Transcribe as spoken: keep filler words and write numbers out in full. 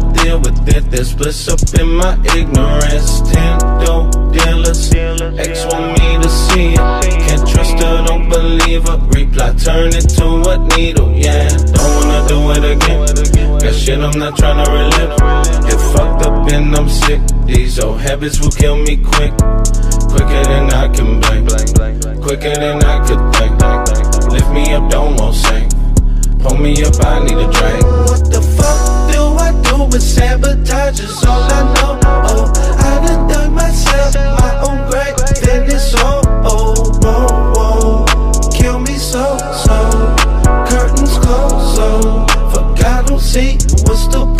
to deal with it. This bliss up in my ignorance. Tendo dealers, ex want me to see it. Can't trust her, don't believe her. Reply, turn it to a needle, yeah. Don't wanna do it again. That shit I'm not tryna relive. Get fucked up and I'm sick. These old habits will kill me quick. Quicker than I can blink. Quicker than I could think. Lift me up, don't won't sink. Pull me up, I need a drink. What the fuck do I do with sabotage? It's all I know. Oh, I done dug myself my own grave. Then it's all oh, whoa, whoa. Kill me so, so. Curtains closed, so. Fuck, I don't see what's the